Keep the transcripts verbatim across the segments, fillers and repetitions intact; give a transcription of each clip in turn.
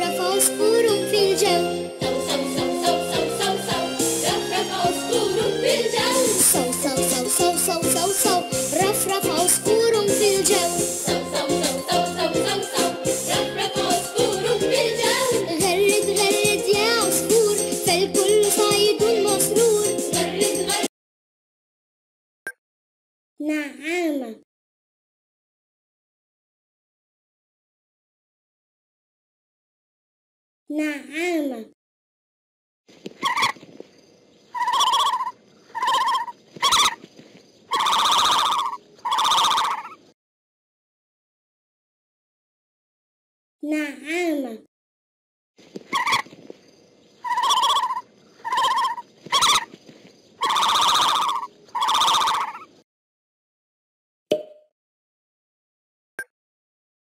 رفرفوسفور في الجو. صو صو صو صو صو صو صو رفرفوسفور في الجو. صو صو صو صو صو صو صو رفرفوسفور في الجو. صو صو صو صو صو صو صو رفرفوسفور في الجو. غرد غرد يا عصفور فالكل صعيد مسرور. غرد غرد نعامة. نعامة. نعامة.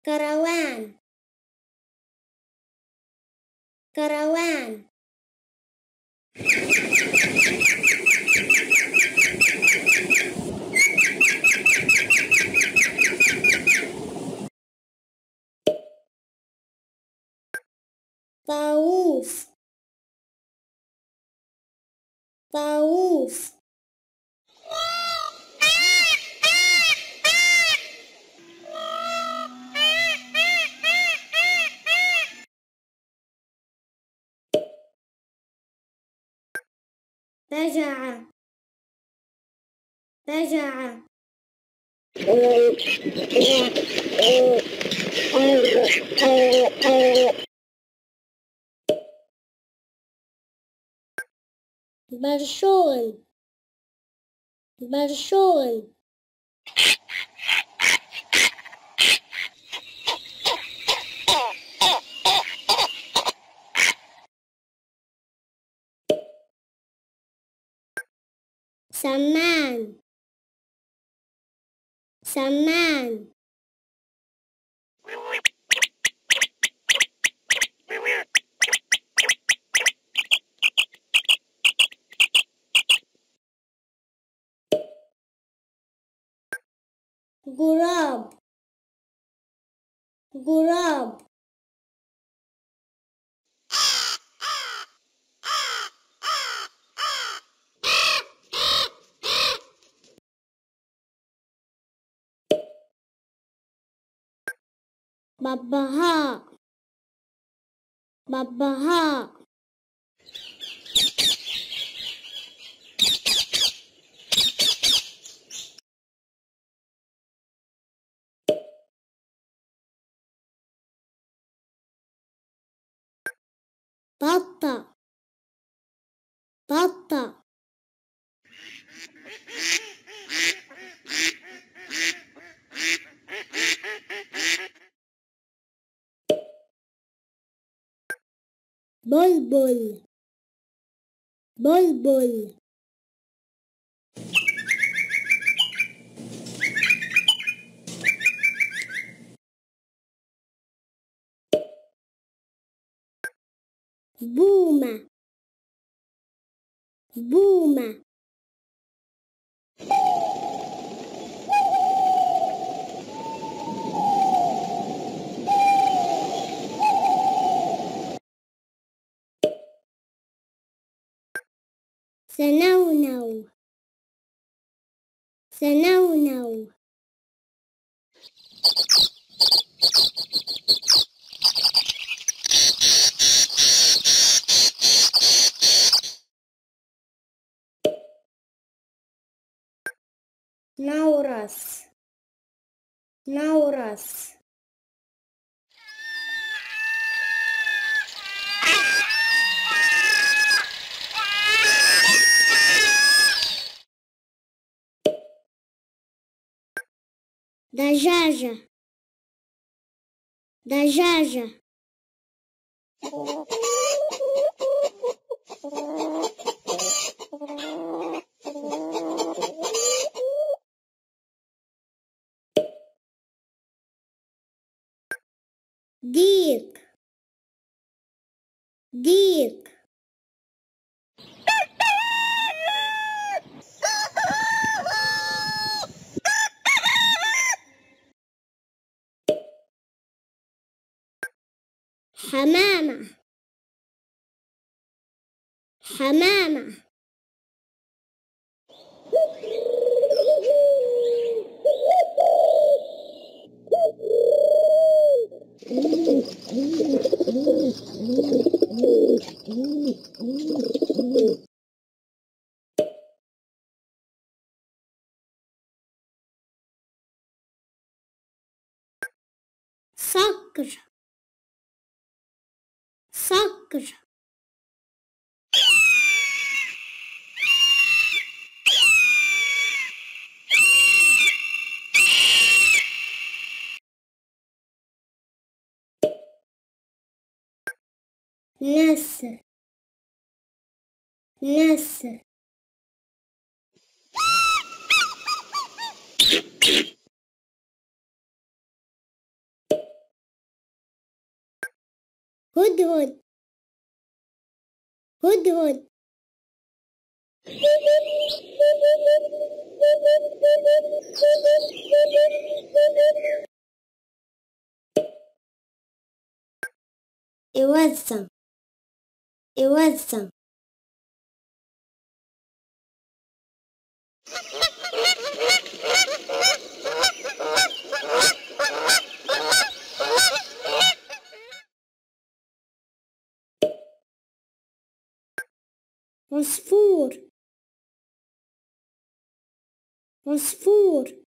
كروان. كروان. طاووس. طاووس. بجعة. بجعة. برشول. برشول. سمان. سمان. غراب. غراب. ببها. ببها. بطة. بطة. بلبل. بلبل. بومة. بومة. سنونو. سنونو. نورس. نورس. دجاجة. دجاجة. ديك. ديك. حمامة حمامة. صقر صقر. نسر نسر. هدهد هدهد. إوزم إوزم. عصفور عصفور.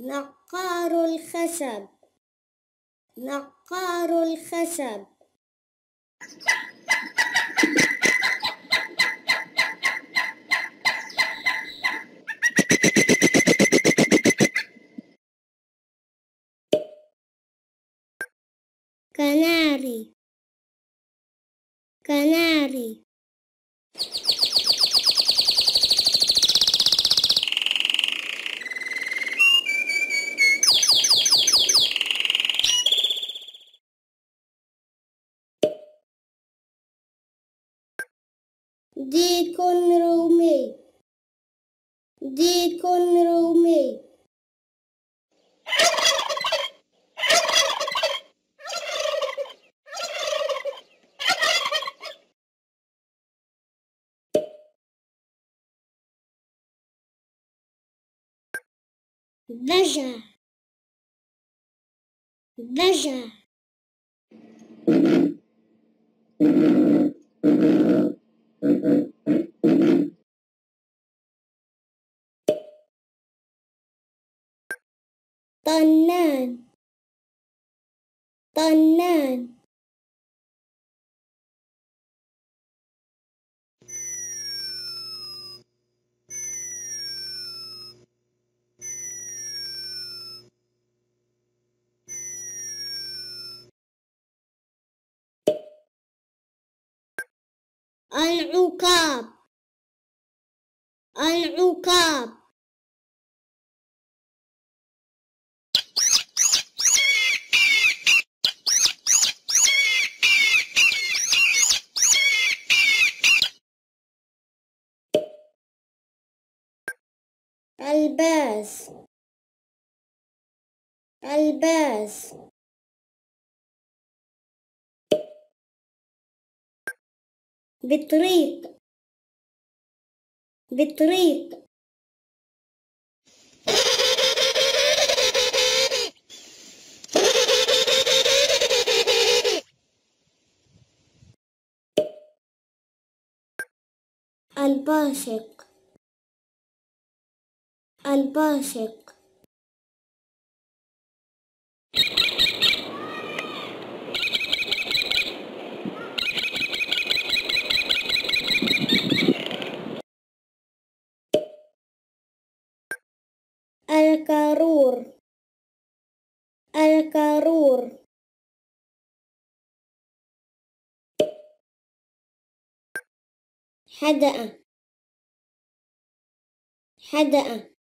نقار الخشب نقار الخشب. كناري كناري. ديك رومي ديك رومي. ضجع ضجع. طنان طنان. العقاب العقاب. الباس الباس. بطريق بطريق. الباشق الباشق. الكارور الكارور. حدأ حدأ.